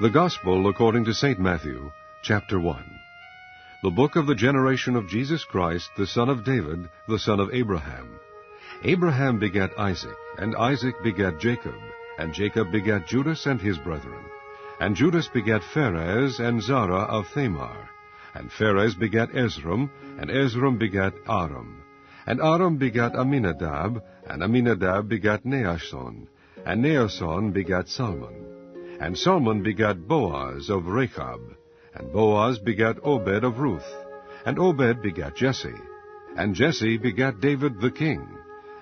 The Gospel according to St. Matthew, chapter 1. The book of the generation of Jesus Christ, the son of David, the son of Abraham. Abraham begat Isaac, and Isaac begat Jacob, and Jacob begat Judas and his brethren. And Judas begat Phares and Zara of Thamar. And Phares begat Esrom, and Esrom begat Aram. And Aram begat Aminadab, and Aminadab begat Naashon, and Naashon begat Salmon. And Salmon begat Boaz of Rechab, and Boaz begat Obed of Ruth, and Obed begat Jesse, and Jesse begat David the king,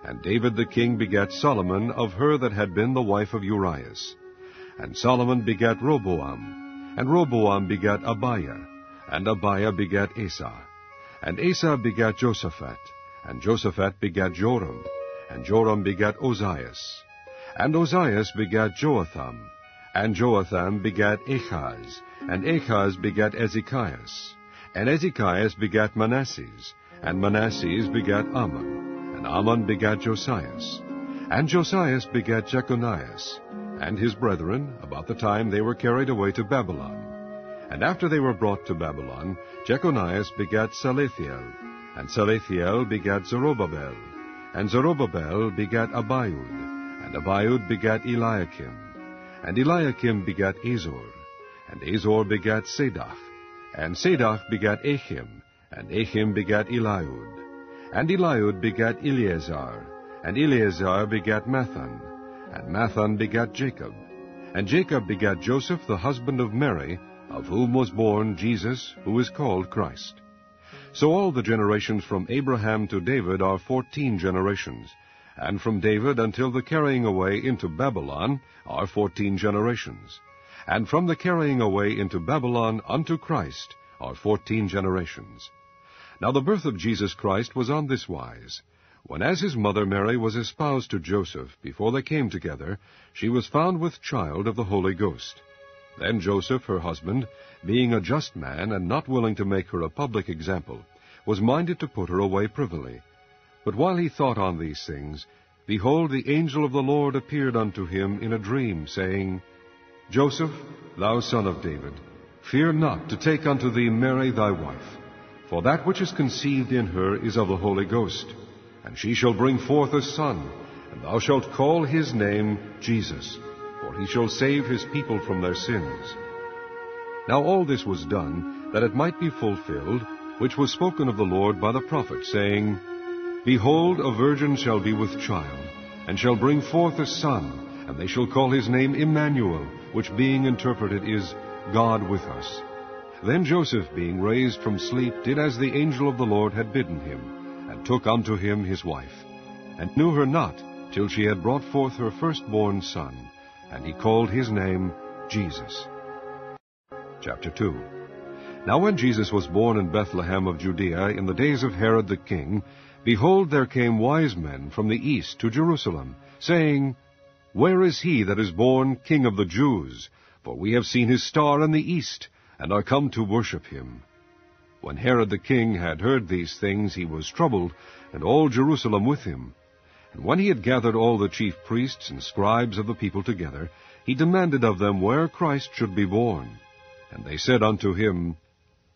and David the king begat Solomon of her that had been the wife of Urias, and Solomon begat Roboam, and Roboam begat Abiah, and Abiah begat Asa, and Asa begat Josaphat, and Josaphat begat Joram, and Joram begat Ozias, and Ozias begat Joatham, and Joatham begat Achaz, and Achaz begat Ezekias, and Ezekias begat Manasses, and Manasses begat Ammon, and Ammon begat Josias, and Josias begat Jeconias, and his brethren, about the time they were carried away to Babylon. And after they were brought to Babylon, Jeconias begat Salathiel, and Salathiel begat Zerubbabel, and Zerubbabel begat Abiud, and Abiud begat Eliakim, and Eliakim begat Azor, and Azor begat Sadach, and Sadach begat Achim, and Achim begat Eliud, and Eliud begat Eleazar, and Eleazar begat Mathan, and Mathan begat Jacob, and Jacob begat Joseph the husband of Mary, of whom was born Jesus, who is called Christ. So all the generations from Abraham to David are 14 generations, and from David until the carrying away into Babylon are 14 generations, and from the carrying away into Babylon unto Christ are 14 generations. Now the birth of Jesus Christ was on this wise. When as his mother Mary was espoused to Joseph, before they came together, she was found with child of the Holy Ghost. Then Joseph, her husband, being a just man and not willing to make her a public example, was minded to put her away privily. But while he thought on these things, behold, the angel of the Lord appeared unto him in a dream, saying, Joseph, thou son of David, fear not to take unto thee Mary thy wife, for that which is conceived in her is of the Holy Ghost. And she shall bring forth a son, and thou shalt call his name Jesus, for he shall save his people from their sins. Now all this was done, that it might be fulfilled, which was spoken of the Lord by the prophet, saying, Behold, a virgin shall be with child, and shall bring forth a son, and they shall call his name Emmanuel, which being interpreted is, God with us. Then Joseph, being raised from sleep, did as the angel of the Lord had bidden him, and took unto him his wife, and knew her not, till she had brought forth her firstborn son, and he called his name Jesus. Chapter 2. Now when Jesus was born in Bethlehem of Judea, in the days of Herod the king, behold, there came wise men from the east to Jerusalem, saying, Where is he that is born King of the Jews? For we have seen his star in the east, and are come to worship him. When Herod the king had heard these things, he was troubled, and all Jerusalem with him. And when he had gathered all the chief priests and scribes of the people together, he demanded of them where Christ should be born. And they said unto him,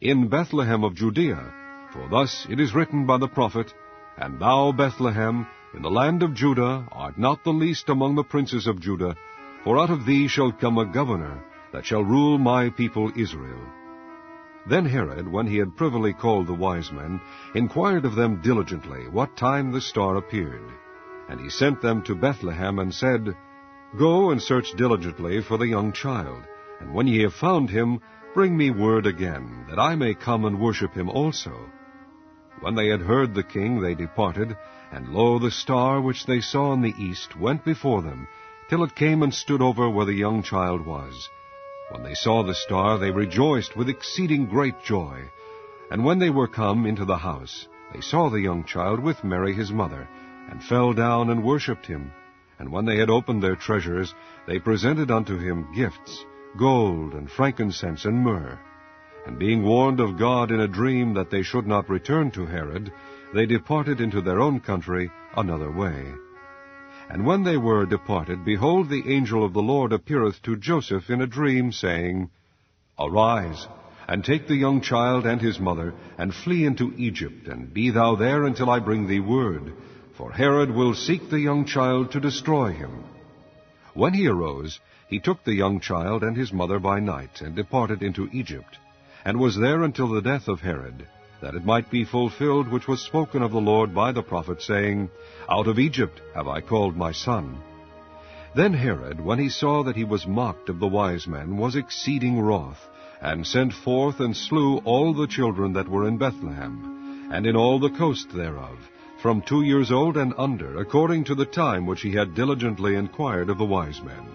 In Bethlehem of Judea, for thus it is written by the prophet, And thou, Bethlehem, in the land of Judah, art not the least among the princes of Judah, for out of thee shall come a governor, that shall rule my people Israel. Then Herod, when he had privily called the wise men, inquired of them diligently what time the star appeared. And he sent them to Bethlehem, and said, Go and search diligently for the young child, and when ye have found him, bring me word again, that I may come and worship him also. When they had heard the king, they departed, and lo, the star which they saw in the east went before them, till it came and stood over where the young child was. When they saw the star, they rejoiced with exceeding great joy. And when they were come into the house, they saw the young child with Mary his mother, and fell down and worshipped him. And when they had opened their treasures, they presented unto him gifts, gold, and frankincense, and myrrh. And being warned of God in a dream that they should not return to Herod, they departed into their own country another way. And when they were departed, behold, the angel of the Lord appeareth to Joseph in a dream, saying, Arise, and take the young child and his mother, and flee into Egypt, and be thou there until I bring thee word. For Herod will seek the young child to destroy him. When he arose, he took the young child and his mother by night, and departed into Egypt, and was there until the death of Herod, that it might be fulfilled which was spoken of the Lord by the prophet, saying, Out of Egypt have I called my son. Then Herod, when he saw that he was mocked of the wise men, was exceeding wroth, and sent forth and slew all the children that were in Bethlehem, and in all the coast thereof, from 2 years old and under, according to the time which he had diligently inquired of the wise men.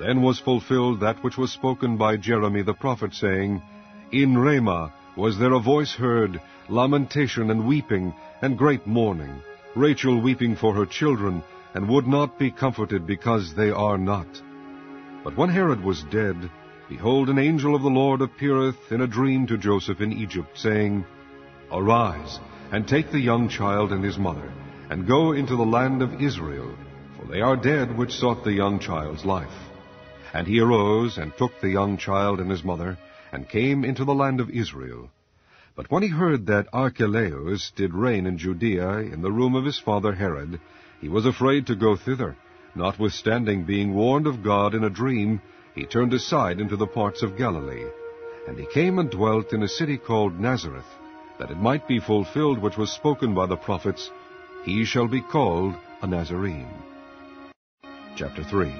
Then was fulfilled that which was spoken by Jeremy the prophet, saying, In Ramah was there a voice heard, lamentation and weeping, and great mourning, Rachel weeping for her children, and would not be comforted, because they are not. But when Herod was dead, behold, an angel of the Lord appeareth in a dream to Joseph in Egypt, saying, Arise, and take the young child and his mother, and go into the land of Israel, for they are dead which sought the young child's life. And he arose, and took the young child and his mother, and came into the land of Israel. But when he heard that Archelaus did reign in Judea in the room of his father Herod, he was afraid to go thither. Notwithstanding, being warned of God in a dream, he turned aside into the parts of Galilee. And he came and dwelt in a city called Nazareth, that it might be fulfilled which was spoken by the prophets, He shall be called a Nazarene. Chapter 3.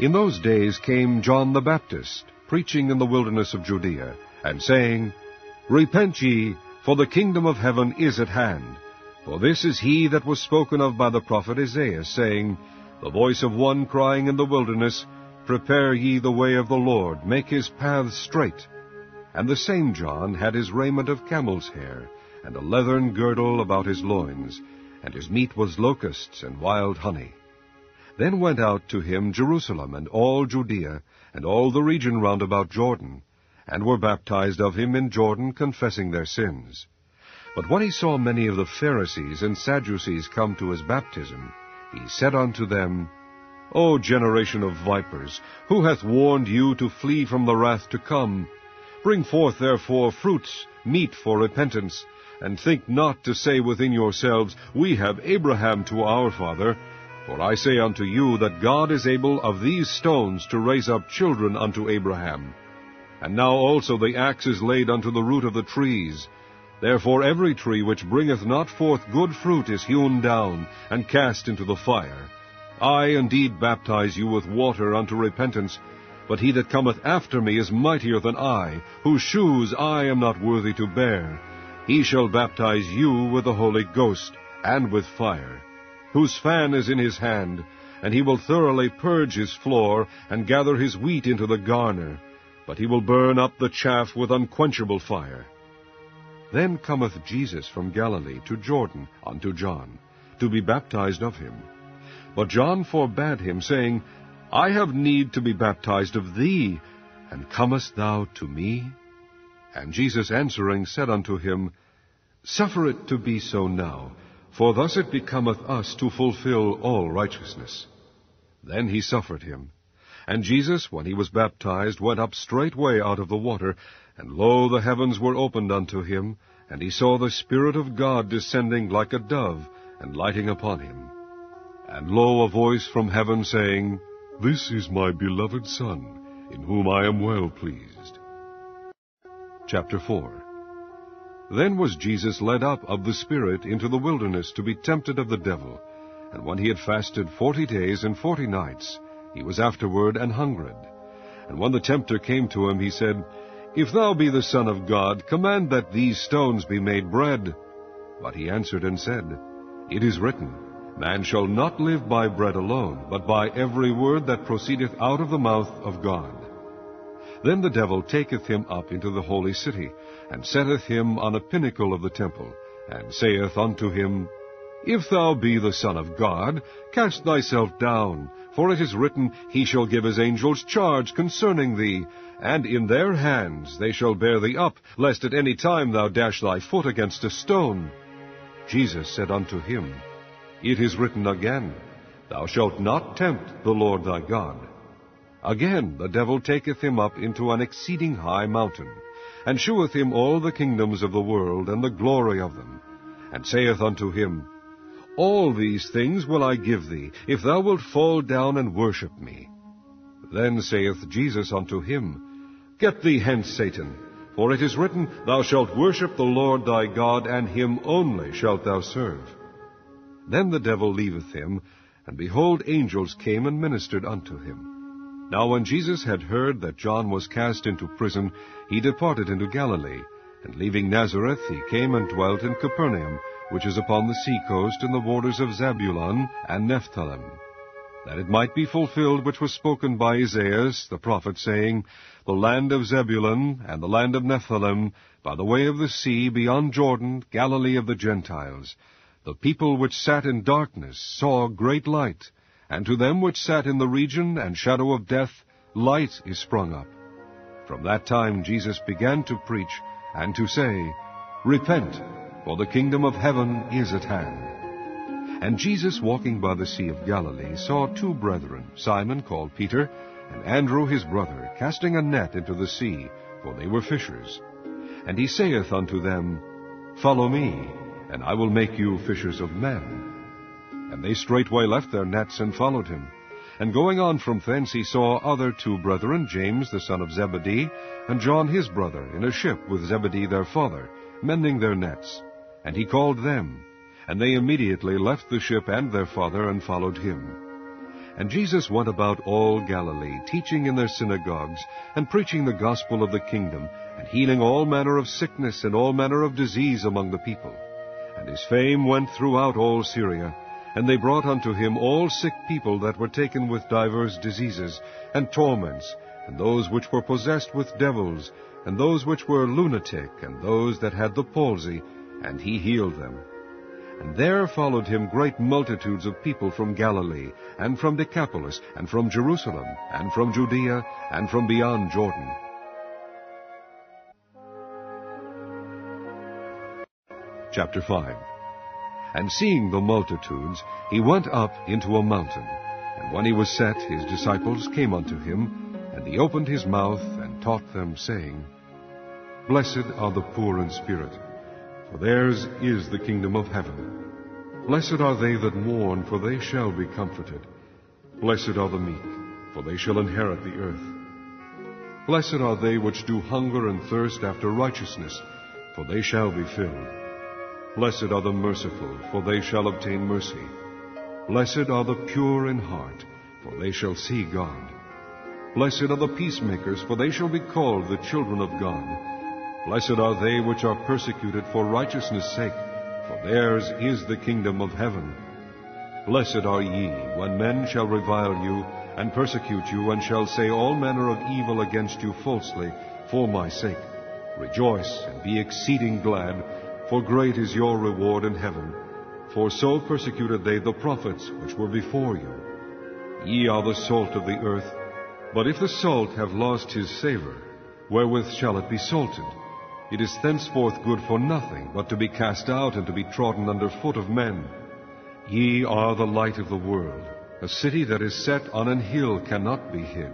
In those days came John the Baptist, preaching in the wilderness of Judea, and saying, Repent ye, for the kingdom of heaven is at hand. For this is he that was spoken of by the prophet Isaiah, saying, The voice of one crying in the wilderness, Prepare ye the way of the Lord, make his paths straight. And the same John had his raiment of camel's hair, and a leathern girdle about his loins, and his meat was locusts and wild honey. Then went out to him Jerusalem, and all Judea, and all the region round about Jordan, and were baptized of him in Jordan, confessing their sins. But when he saw many of the Pharisees and Sadducees come to his baptism, he said unto them, O generation of vipers, who hath warned you to flee from the wrath to come? Bring forth therefore fruits, meet for repentance, and think not to say within yourselves, We have Abraham to our father. For I say unto you, that God is able of these stones to raise up children unto Abraham. And now also the axe is laid unto the root of the trees. Therefore every tree which bringeth not forth good fruit is hewn down, and cast into the fire. I indeed baptize you with water unto repentance, but he that cometh after me is mightier than I, whose shoes I am not worthy to bear. He shall baptize you with the Holy Ghost and with fire, whose fan is in his hand, and he will thoroughly purge his floor, and gather his wheat into the garner, but he will burn up the chaff with unquenchable fire. Then cometh Jesus from Galilee to Jordan unto John, to be baptized of him. But John forbade him, saying, I have need to be baptized of thee, and comest thou to me? And Jesus answering said unto him, Suffer it to be so now, for thus it becometh us to fulfill all righteousness. Then he suffered him. And Jesus, when he was baptized, went up straightway out of the water, and lo, the heavens were opened unto him, and he saw the Spirit of God descending like a dove, and lighting upon him. And lo, a voice from heaven saying, This is my beloved Son, in whom I am well pleased. Chapter 4. Then was Jesus led up of the Spirit into the wilderness to be tempted of the devil. And when he had fasted 40 days and 40 nights, he was afterward an hungered. And when the tempter came to him, he said, If thou be the Son of God, command that these stones be made bread. But he answered and said, It is written, Man shall not live by bread alone, but by every word that proceedeth out of the mouth of God. Then the devil taketh him up into the holy city, and setteth him on a pinnacle of the temple, and saith unto him, If thou be the Son of God, cast thyself down, for it is written, He shall give his angels charge concerning thee, and in their hands they shall bear thee up, lest at any time thou dash thy foot against a stone. Jesus said unto him, It is written again, Thou shalt not tempt the Lord thy God. Again the devil taketh him up into an exceeding high mountain, and sheweth him all the kingdoms of the world, and the glory of them, and saith unto him, All these things will I give thee, if thou wilt fall down and worship me. Then saith Jesus unto him, Get thee hence, Satan, for it is written, Thou shalt worship the Lord thy God, and him only shalt thou serve. Then the devil leaveth him, and behold, angels came and ministered unto him. Now when Jesus had heard that John was cast into prison, he departed into Galilee, and leaving Nazareth, he came and dwelt in Capernaum, which is upon the seacoast, in the borders of Zabulon and Nephthalim, that it might be fulfilled which was spoken by Isaiah the prophet, saying, The land of Zebulun and the land of Nephthalim, by the way of the sea, beyond Jordan, Galilee of the Gentiles. The people which sat in darkness saw great light, and to them which sat in the region and shadow of death, light is sprung up. From that time Jesus began to preach, and to say, Repent, for the kingdom of heaven is at hand. And Jesus, walking by the sea of Galilee, saw two brethren, Simon called Peter, and Andrew his brother, casting a net into the sea, for they were fishers. And he saith unto them, Follow me, and I will make you fishers of men. And they straightway left their nets and followed him. And going on from thence, he saw other two brethren, James the son of Zebedee, and John his brother, in a ship with Zebedee their father, mending their nets. And he called them, and they immediately left the ship and their father, and followed him. And Jesus went about all Galilee, teaching in their synagogues, and preaching the gospel of the kingdom, and healing all manner of sickness and all manner of disease among the people. And his fame went throughout all Syria, and they brought unto him all sick people that were taken with divers diseases and torments, and those which were possessed with devils, and those which were lunatic, and those that had the palsy, and he healed them. And there followed him great multitudes of people from Galilee, and from Decapolis, and from Jerusalem, and from Judea, and from beyond Jordan. Chapter 5. And seeing the multitudes, he went up into a mountain. And when he was set, his disciples came unto him, and he opened his mouth, and taught them, saying, Blessed are the poor in spirit, for theirs is the kingdom of heaven. Blessed are they that mourn, for they shall be comforted. Blessed are the meek, for they shall inherit the earth. Blessed are they which do hunger and thirst after righteousness, for they shall be filled. Blessed are the merciful, for they shall obtain mercy. Blessed are the pure in heart, for they shall see God. Blessed are the peacemakers, for they shall be called the children of God. Blessed are they which are persecuted for righteousness' sake, for theirs is the kingdom of heaven. Blessed are ye, when men shall revile you, and persecute you, and shall say all manner of evil against you falsely, for my sake. Rejoice, and be exceeding glad, for great is your reward in heaven. For so persecuted they the prophets which were before you. Ye are the salt of the earth. But if the salt have lost his savour, wherewith shall it be salted? It is thenceforth good for nothing, but to be cast out and to be trodden under foot of men. Ye are the light of the world. A city that is set on an hill cannot be hid.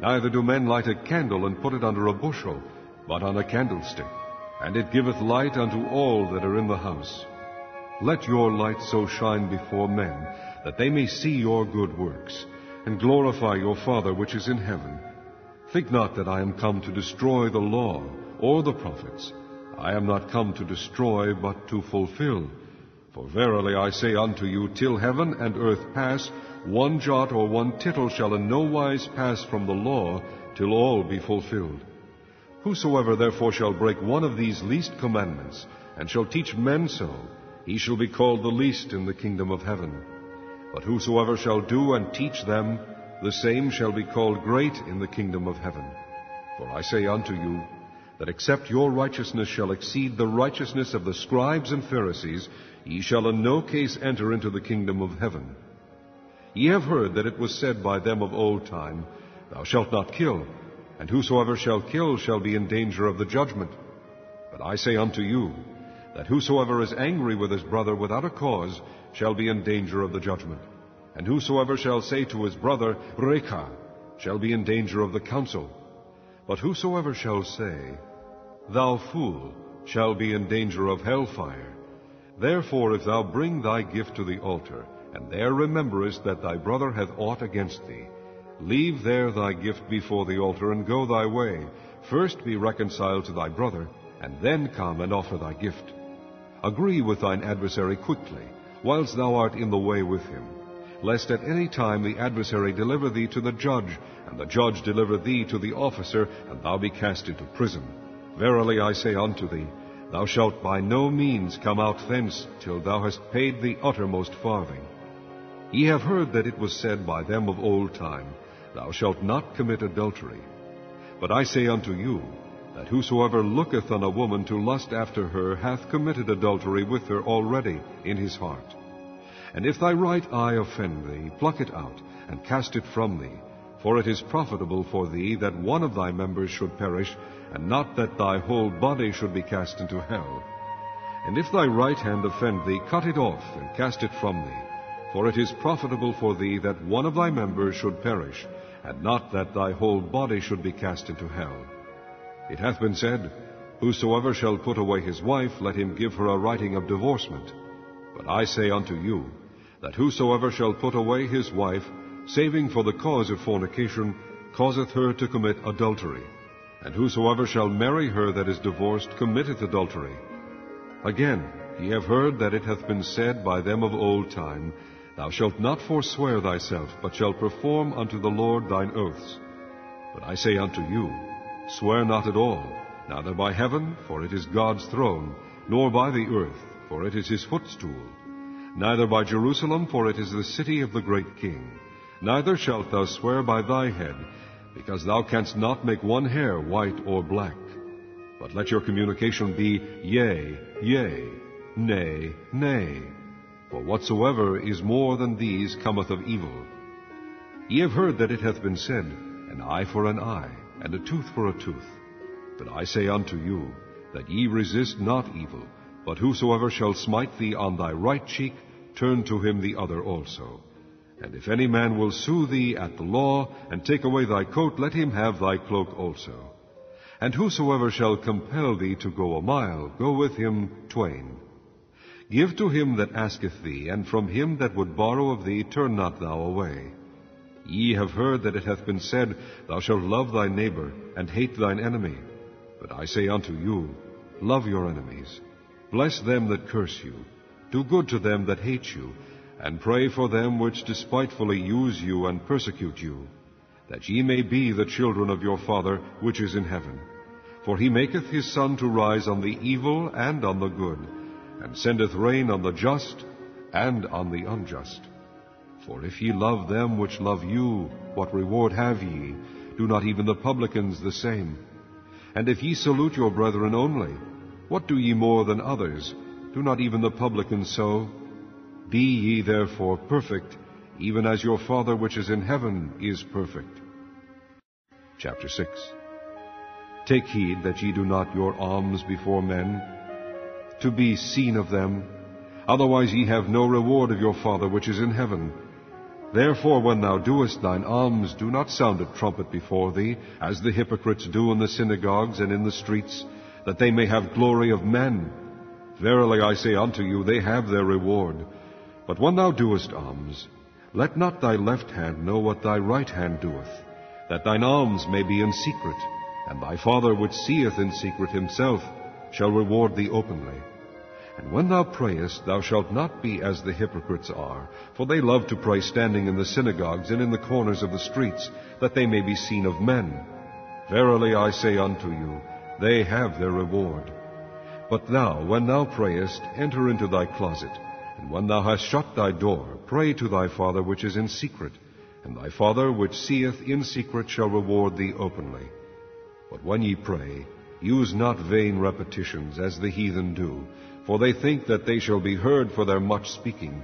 Neither do men light a candle and put it under a bushel, but on a candlestick, and it giveth light unto all that are in the house. Let your light so shine before men, that they may see your good works, and glorify your Father which is in heaven. Think not that I am come to destroy the law, or the prophets. I am not come to destroy, but to fulfill. For verily I say unto you, till heaven and earth pass, one jot or one tittle shall in no wise pass from the law, till all be fulfilled. Whosoever therefore shall break one of these least commandments, and shall teach men so, he shall be called the least in the kingdom of heaven. But whosoever shall do and teach them, the same shall be called great in the kingdom of heaven. For I say unto you, that except your righteousness shall exceed the righteousness of the scribes and Pharisees, ye shall in no case enter into the kingdom of heaven. Ye have heard that it was said by them of old time, Thou shalt not kill, and whosoever shall kill shall be in danger of the judgment. But I say unto you, that whosoever is angry with his brother without a cause shall be in danger of the judgment. And whosoever shall say to his brother, Raca, shall be in danger of the council. But whosoever shall say, Thou fool, shall be in danger of hellfire. Therefore, if thou bring thy gift to the altar, and there rememberest that thy brother hath aught against thee, leave there thy gift before the altar, and go thy way. First be reconciled to thy brother, and then come and offer thy gift. Agree with thine adversary quickly, whilst thou art in the way with him, lest at any time the adversary deliver thee to the judge, and the judge deliver thee to the officer, and thou be cast into prison. Verily I say unto thee, thou shalt by no means come out thence, till thou hast paid the uttermost farthing. Ye have heard that it was said by them of old time, Thou shalt not commit adultery. But I say unto you, that whosoever looketh on a woman to lust after her hath committed adultery with her already in his heart. And if thy right eye offend thee, pluck it out, and cast it from thee. For it is profitable for thee that one of thy members should perish, and not that thy whole body should be cast into hell. And if thy right hand offend thee, cut it off, and cast it from thee. For it is profitable for thee that one of thy members should perish, and not that thy whole body should be cast into hell. It hath been said, Whosoever shall put away his wife, let him give her a writing of divorcement. But I say unto you, that whosoever shall put away his wife, saving for the cause of fornication, causeth her to commit adultery. And whosoever shall marry her that is divorced committeth adultery. Again, ye have heard that it hath been said by them of old time, Thou shalt not forswear thyself, but shalt perform unto the Lord thine oaths. But I say unto you, Swear not at all, neither by heaven, for it is God's throne, nor by the earth, for it is his footstool, neither by Jerusalem, for it is the city of the great king. Neither shalt thou swear by thy head, because thou canst not make one hair white or black. But let your communication be, Yea, yea, nay, nay. For whatsoever is more than these cometh of evil. Ye have heard that it hath been said, An eye for an eye, and a tooth for a tooth. But I say unto you, that ye resist not evil, but whosoever shall smite thee on thy right cheek, turn to him the other also. And if any man will sue thee at the law, and take away thy coat, let him have thy cloak also. And whosoever shall compel thee to go a mile, go with him twain. Give to him that asketh thee, and from him that would borrow of thee turn not thou away. Ye have heard that it hath been said, Thou shalt love thy neighbor, and hate thine enemy. But I say unto you, Love your enemies, bless them that curse you, do good to them that hate you, and pray for them which despitefully use you and persecute you, that ye may be the children of your Father which is in heaven. For he maketh his sun to rise on the evil and on the good, and sendeth rain on the just and on the unjust. For if ye love them which love you, what reward have ye? Do not even the publicans the same? And if ye salute your brethren only, what do ye more than others? Do not even the publicans so? Be ye therefore perfect, even as your Father which is in heaven is perfect. Chapter 6. Take heed that ye do not your alms before men, to be seen of them. Otherwise ye have no reward of your Father which is in heaven. Therefore when thou doest thine alms, do not sound a trumpet before thee, as the hypocrites do in the synagogues and in the streets, that they may have glory of men. Verily I say unto you, they have their reward. But when thou doest alms, let not thy left hand know what thy right hand doeth, that thine alms may be in secret, and thy Father which seeth in secret himself shall reward thee openly. And when thou prayest, thou shalt not be as the hypocrites are, for they love to pray standing in the synagogues and in the corners of the streets, that they may be seen of men. Verily I say unto you, they have their reward. But thou, when thou prayest, enter into thy closet, and when thou hast shut thy door, pray to thy Father which is in secret, and thy Father which seeth in secret shall reward thee openly. But when ye pray, use not vain repetitions, as the heathen do, for they think that they shall be heard for their much speaking.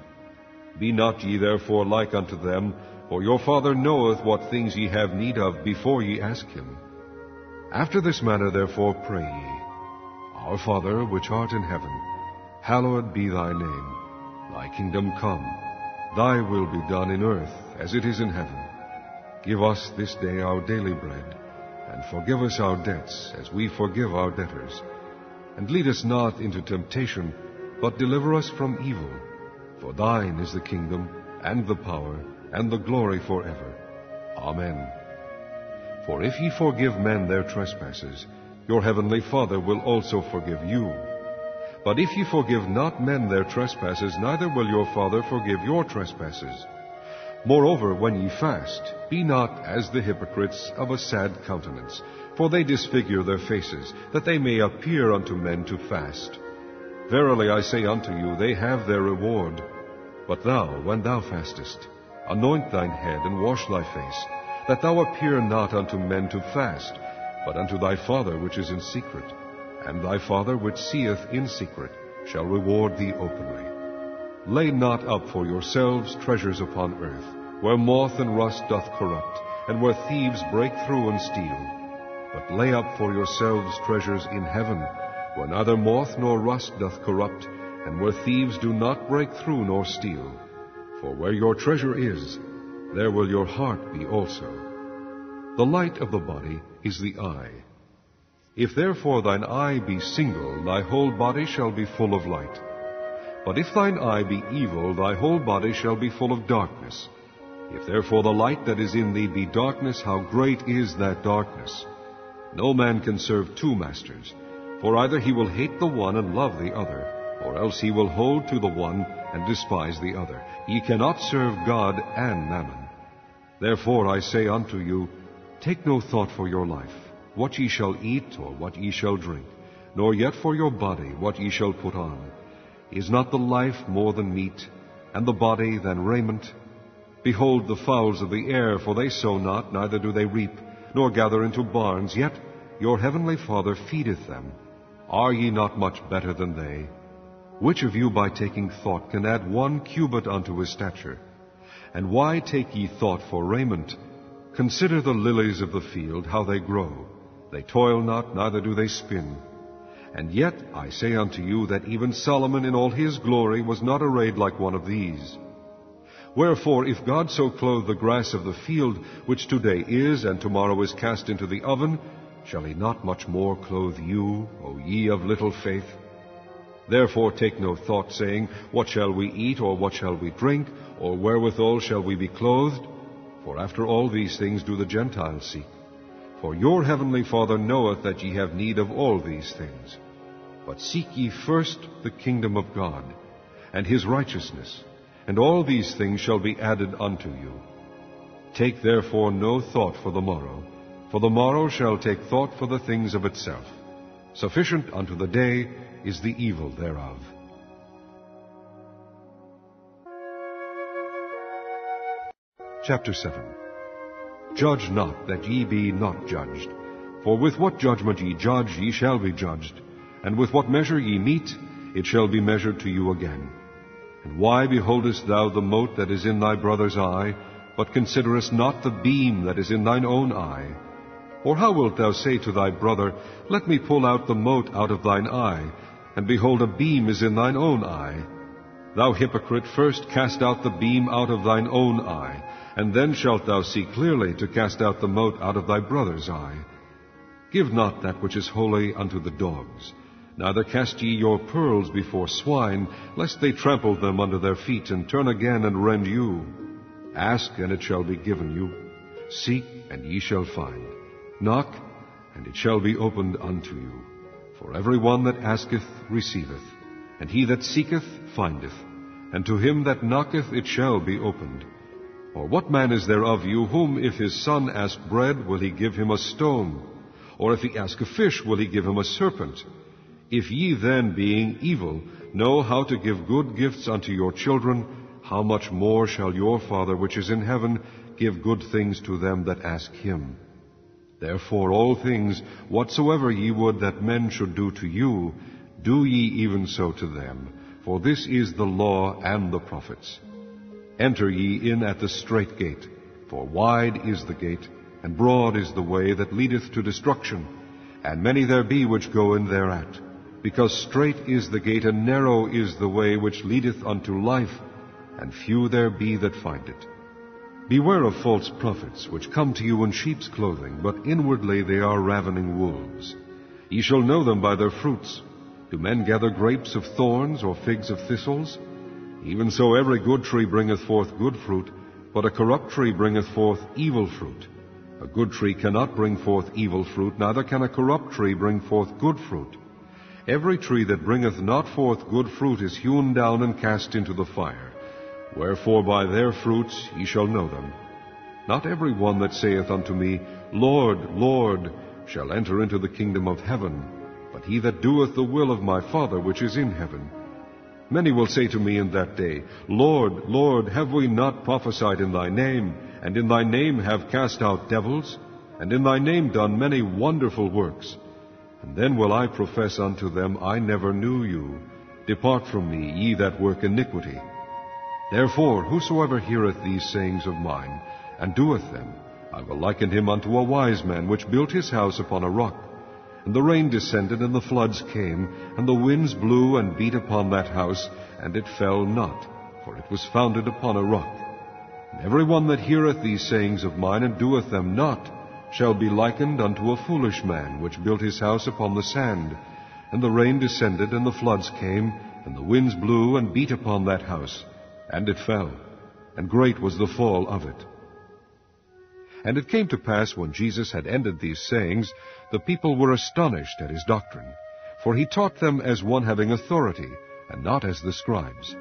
Be not ye therefore like unto them, for your Father knoweth what things ye have need of before ye ask him. After this manner therefore pray ye, Our Father which art in heaven, hallowed be thy name. Thy kingdom come. Thy will be done in earth as it is in heaven. Give us this day our daily bread, and forgive us our debts as we forgive our debtors. And lead us not into temptation, but deliver us from evil. For thine is the kingdom, and the power, and the glory forever. Amen. For if ye forgive men their trespasses, your heavenly Father will also forgive you. But if ye forgive not men their trespasses, neither will your Father forgive your trespasses. Moreover, when ye fast, be not as the hypocrites of a sad countenance, for they disfigure their faces, that they may appear unto men to fast. Verily I say unto you, they have their reward. But thou, when thou fastest, anoint thine head, and wash thy face, that thou appear not unto men to fast, but unto thy Father which is in secret. And thy Father which seeth in secret shall reward thee openly. Lay not up for yourselves treasures upon earth, where moth and rust doth corrupt, and where thieves break through and steal. But lay up for yourselves treasures in heaven, where neither moth nor rust doth corrupt, and where thieves do not break through nor steal. For where your treasure is, there will your heart be also. The light of the body is the eye. If therefore thine eye be single, thy whole body shall be full of light. But if thine eye be evil, thy whole body shall be full of darkness. If therefore the light that is in thee be darkness, how great is that darkness! No man can serve two masters. For either he will hate the one and love the other, or else he will hold to the one and despise the other. Ye cannot serve God and mammon. Therefore I say unto you, take no thought for your life, what ye shall eat or what ye shall drink, nor yet for your body what ye shall put on. Is not the life more than meat, and the body than raiment? Behold the fowls of the air, for they sow not, neither do they reap, nor gather into barns, yet your heavenly Father feedeth them. Are ye not much better than they? Which of you by taking thought can add 1 cubit unto his stature? And why take ye thought for raiment? Consider the lilies of the field, how they grow. They toil not, neither do they spin. And yet I say unto you that even Solomon in all his glory was not arrayed like one of these. Wherefore, if God so clothe the grass of the field, which today is, and tomorrow is cast into the oven, shall he not much more clothe you, O ye of little faith? Therefore take no thought, saying, what shall we eat, or what shall we drink, or wherewithal shall we be clothed? For after all these things do the Gentiles seek. For your heavenly Father knoweth that ye have need of all these things. But seek ye first the kingdom of God, and his righteousness, and all these things shall be added unto you. Take therefore no thought for the morrow, for the morrow shall take thought for the things of itself. Sufficient unto the day is the evil thereof. Chapter 7. Judge not, that ye be not judged. For with what judgment ye judge, ye shall be judged. And with what measure ye mete, it shall be measured to you again. And why beholdest thou the mote that is in thy brother's eye, but considerest not the beam that is in thine own eye? Or how wilt thou say to thy brother, let me pull out the mote out of thine eye, and behold, a beam is in thine own eye? Thou hypocrite, first cast out the beam out of thine own eye, and then shalt thou see clearly to cast out the mote out of thy brother's eye. Give not that which is holy unto the dogs, neither cast ye your pearls before swine, lest they trample them under their feet, and turn again and rend you. Ask, and it shall be given you. Seek, and ye shall find. Knock, and it shall be opened unto you. For every one that asketh receiveth, and he that seeketh findeth, and to him that knocketh it shall be opened. Or what man is there of you, whom if his son ask bread, will he give him a stone? Or if he ask a fish, will he give him a serpent? If ye then, being evil, know how to give good gifts unto your children, how much more shall your Father which is in heaven give good things to them that ask him? Therefore all things, whatsoever ye would that men should do to you, do ye even so to them. For this is the law and the prophets. Enter ye in at the strait gate, for wide is the gate, and broad is the way that leadeth to destruction, and many there be which go in thereat. Because strait is the gate, and narrow is the way which leadeth unto life, and few there be that find it. Beware of false prophets, which come to you in sheep's clothing, but inwardly they are ravening wolves. Ye shall know them by their fruits. Do men gather grapes of thorns, or figs of thistles? Even so every good tree bringeth forth good fruit, but a corrupt tree bringeth forth evil fruit. A good tree cannot bring forth evil fruit, neither can a corrupt tree bring forth good fruit. Every tree that bringeth not forth good fruit is hewn down and cast into the fire. Wherefore by their fruits ye shall know them. Not every one that saith unto me, Lord, Lord, shall enter into the kingdom of heaven, but he that doeth the will of my Father which is in heaven. Many will say to me in that day, Lord, Lord, have we not prophesied in thy name, and in thy name have cast out devils, and in thy name done many wonderful works? And then will I profess unto them, I never knew you. Depart from me, ye that work iniquity. Therefore, whosoever heareth these sayings of mine, and doeth them, I will liken him unto a wise man, which built his house upon a rock. And the rain descended, and the floods came, and the winds blew and beat upon that house, and it fell not, for it was founded upon a rock. And every one that heareth these sayings of mine, and doeth them not, shall be likened unto a foolish man, which built his house upon the sand. And the rain descended, and the floods came, and the winds blew and beat upon that house, and it fell, and great was the fall of it. And it came to pass, when Jesus had ended these sayings, the people were astonished at his doctrine, for he taught them as one having authority, and not as the scribes.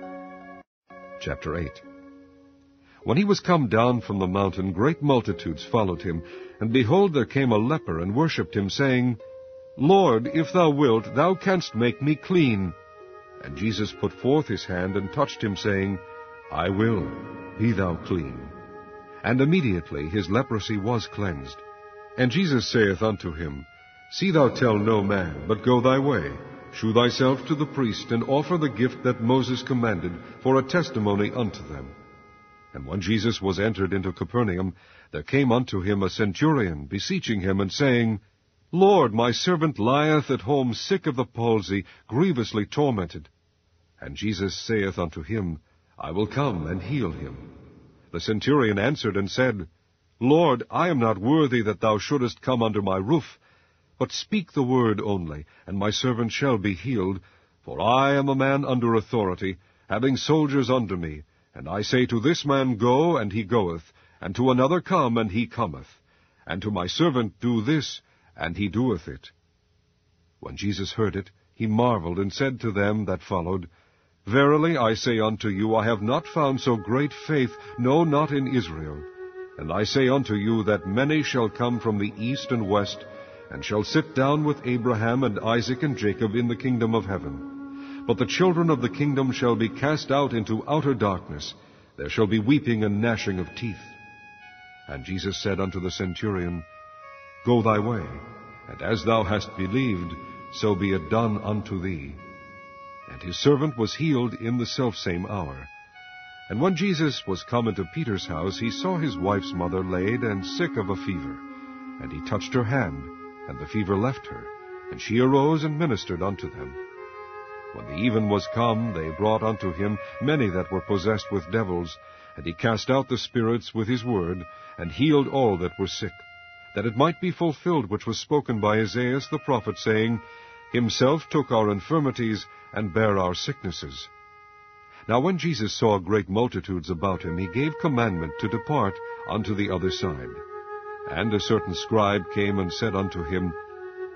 Chapter 8. When he was come down from the mountain, great multitudes followed him, and behold, there came a leper, and worshipped him, saying, Lord, if thou wilt, thou canst make me clean. And Jesus put forth his hand, and touched him, saying, I will, be thou clean. And immediately his leprosy was cleansed. And Jesus saith unto him, See thou tell no man, but go thy way, shew thyself to the priest, and offer the gift that Moses commanded, for a testimony unto them. And when Jesus was entered into Capernaum, there came unto him a centurion, beseeching him, and saying, Lord, my servant lieth at home sick of the palsy, grievously tormented. And Jesus saith unto him, I will come and heal him. The centurion answered and said, Lord, I am not worthy that thou shouldest come under my roof, but speak the word only, and my servant shall be healed. For I am a man under authority, having soldiers under me, and I say to this man, Go, and he goeth, and to another, Come, and he cometh, and to my servant, Do this, and he doeth it. When Jesus heard it, he marveled, and said to them that followed, Verily I say unto you, I have not found so great faith, no, not in Israel. And I say unto you, that many shall come from the east and west, and shall sit down with Abraham and Isaac and Jacob in the kingdom of heaven. But the children of the kingdom shall be cast out into outer darkness. There shall be weeping and gnashing of teeth. And Jesus said unto the centurion, Go thy way, and as thou hast believed, so be it done unto thee. And his servant was healed in the selfsame hour. And when Jesus was come into Peter's house, he saw his wife's mother laid and sick of a fever. And he touched her hand, and the fever left her, and she arose and ministered unto them. When the even was come, they brought unto him many that were possessed with devils, and he cast out the spirits with his word, and healed all that were sick, that it might be fulfilled which was spoken by Isaiah the prophet, saying, Himself took our infirmities, and bare our sicknesses. Now when Jesus saw great multitudes about him, he gave commandment to depart unto the other side. And a certain scribe came and said unto him,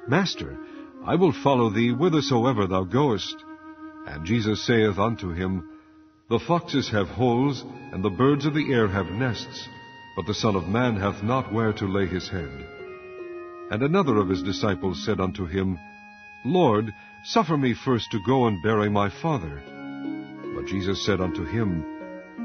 Master, I will follow thee whithersoever thou goest. And Jesus saith unto him, The foxes have holes, and the birds of the air have nests, but the Son of Man hath not where to lay his head. And another of his disciples said unto him, Lord, suffer me first to go and bury my father. But Jesus said unto him,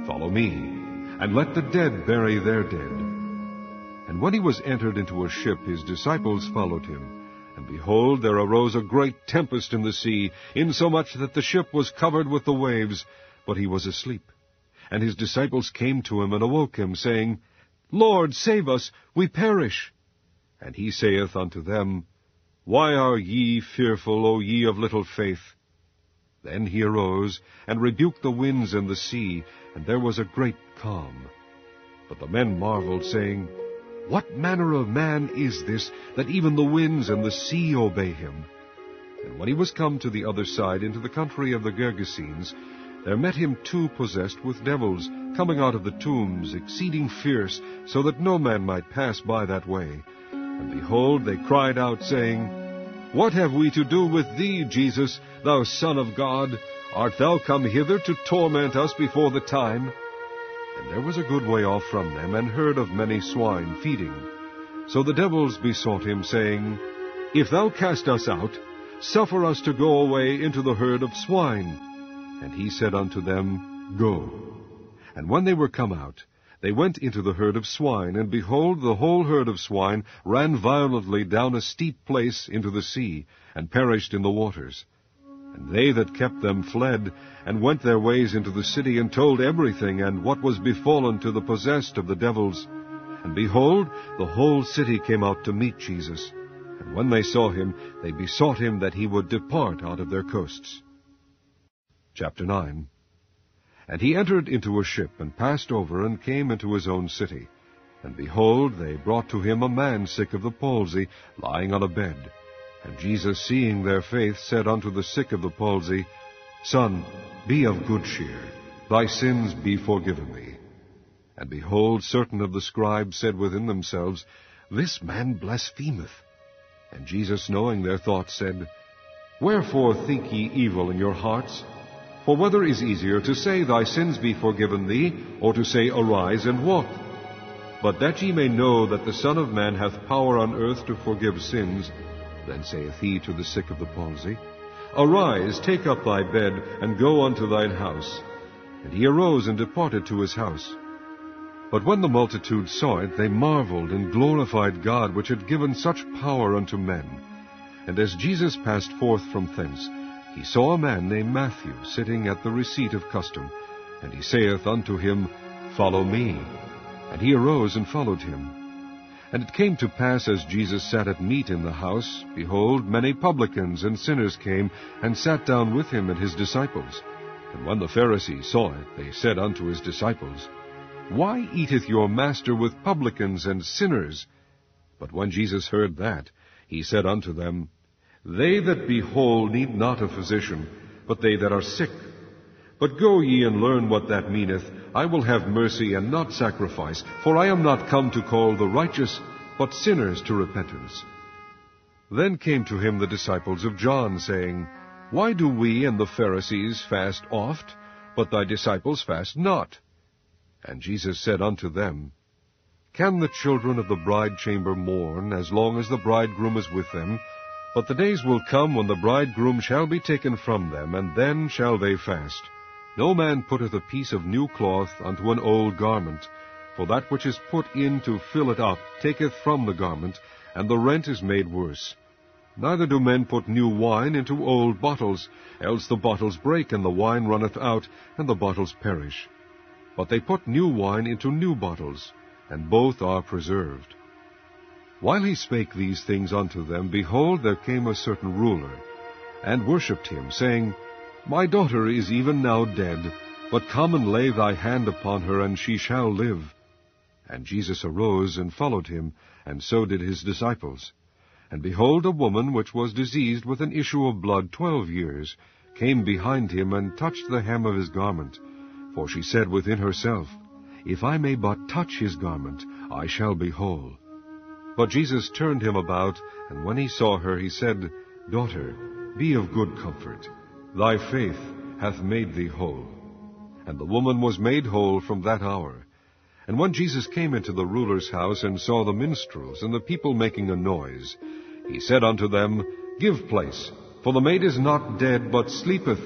Follow me, and let the dead bury their dead. And when he was entered into a ship, his disciples followed him. And behold, there arose a great tempest in the sea, insomuch that the ship was covered with the waves, but he was asleep. And his disciples came to him and awoke him, saying, Lord, save us, we perish. And he saith unto them, Why are ye fearful, O ye of little faith? Then he arose, and rebuked the winds and the sea, and there was a great calm. But the men marveled, saying, What manner of man is this, that even the winds and the sea obey him? And when he was come to the other side, into the country of the Gergesenes, there met him two possessed with devils, coming out of the tombs, exceeding fierce, so that no man might pass by that way. And behold, they cried out, saying, What have we to do with thee, Jesus, thou Son of God? Art thou come hither to torment us before the time? And there was a good way off from them, and herd of many swine feeding. So the devils besought him, saying, If thou cast us out, suffer us to go away into the herd of swine. And he said unto them, Go. And when they were come out, they went into the herd of swine, and behold, the whole herd of swine ran violently down a steep place into the sea, and perished in the waters. And they that kept them fled, and went their ways into the city, and told everything, and what was befallen to the possessed of the devils. And behold, the whole city came out to meet Jesus. And when they saw him, they besought him that he would depart out of their coasts. Chapter 9. And he entered into a ship, and passed over, and came into his own city. And behold, they brought to him a man sick of the palsy, lying on a bed. And Jesus, seeing their faith, said unto the sick of the palsy, Son, be of good cheer, thy sins be forgiven thee. And behold, certain of the scribes said within themselves, This man blasphemeth. And Jesus, knowing their thoughts, said, Wherefore think ye evil in your hearts? For whether is easier to say, Thy sins be forgiven thee, or to say, Arise and walk? But that ye may know that the Son of Man hath power on earth to forgive sins, then saith he to the sick of the palsy, Arise, take up thy bed, and go unto thine house. And he arose and departed to his house. But when the multitude saw it, they marveled and glorified God, which had given such power unto men. And as Jesus passed forth from thence, he saw a man named Matthew sitting at the receipt of custom, and he saith unto him, Follow me. And he arose and followed him. And it came to pass, as Jesus sat at meat in the house, behold, many publicans and sinners came, and sat down with him and his disciples. And when the Pharisees saw it, they said unto his disciples, Why eateth your master with publicans and sinners? But when Jesus heard that, he said unto them, They that be whole need not a physician, but they that are sick. But go ye and learn what that meaneth. I will have mercy and not sacrifice, for I am not come to call the righteous, but sinners to repentance. Then came to him the disciples of John, saying, Why do we and the Pharisees fast oft, but thy disciples fast not? And Jesus said unto them, Can the children of the bride chamber mourn, as long as the bridegroom is with them? But the days will come when the bridegroom shall be taken from them, and then shall they fast. No man putteth a piece of new cloth unto an old garment, for that which is put in to fill it up taketh from the garment, and the rent is made worse. Neither do men put new wine into old bottles, else the bottles break, and the wine runneth out, and the bottles perish. But they put new wine into new bottles, and both are preserved. While he spake these things unto them, behold, there came a certain ruler, and worshipped him, saying, My daughter is even now dead, but come and lay thy hand upon her, and she shall live. And Jesus arose and followed him, and so did his disciples. And behold, a woman which was diseased with an issue of blood 12 years came behind him, and touched the hem of his garment. For she said within herself, If I may but touch his garment, I shall be whole. But Jesus turned him about, and when he saw her, he said, Daughter, be of good comfort. Thy faith hath made thee whole. And the woman was made whole from that hour. And when Jesus came into the ruler's house, and saw the minstrels and the people making a noise, he said unto them, Give place, for the maid is not dead, but sleepeth.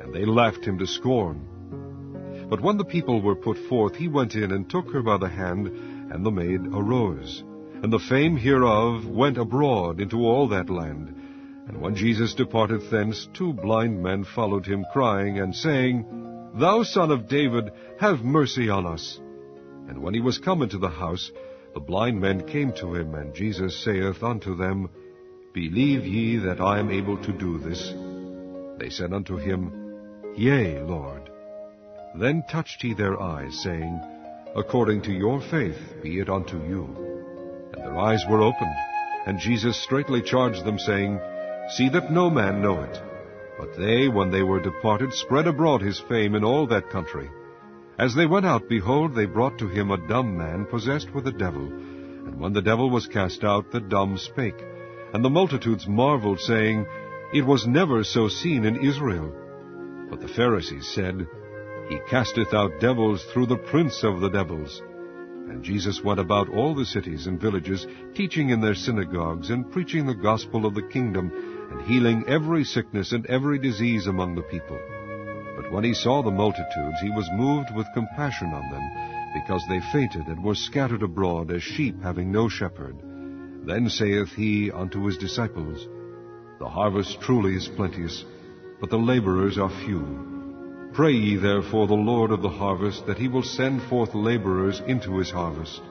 And they laughed him to scorn. But when the people were put forth, he went in and took her by the hand, and the maid arose. And the fame hereof went abroad into all that land. And when Jesus departed thence, two blind men followed him, crying and saying, Thou Son of David, have mercy on us. And when he was come into the house, the blind men came to him, and Jesus saith unto them, Believe ye that I am able to do this? They said unto him, Yea, Lord. Then touched he their eyes, saying, According to your faith be it unto you. And their eyes were opened, and Jesus straightly charged them, saying, See that no man know it. But they, when they were departed, spread abroad his fame in all that country. As they went out, behold, they brought to him a dumb man possessed with a devil. And when the devil was cast out, the dumb spake. And the multitudes marveled, saying, It was never so seen in Israel. But the Pharisees said, He casteth out devils through the prince of the devils. And Jesus went about all the cities and villages, teaching in their synagogues, and preaching the gospel of the kingdom, and healing every sickness and every disease among the people. But when he saw the multitudes, he was moved with compassion on them, because they fainted and were scattered abroad as sheep having no shepherd. Then saith he unto his disciples, The harvest truly is plenteous, but the laborers are few. Pray ye therefore the Lord of the harvest, that he will send forth laborers into his harvest.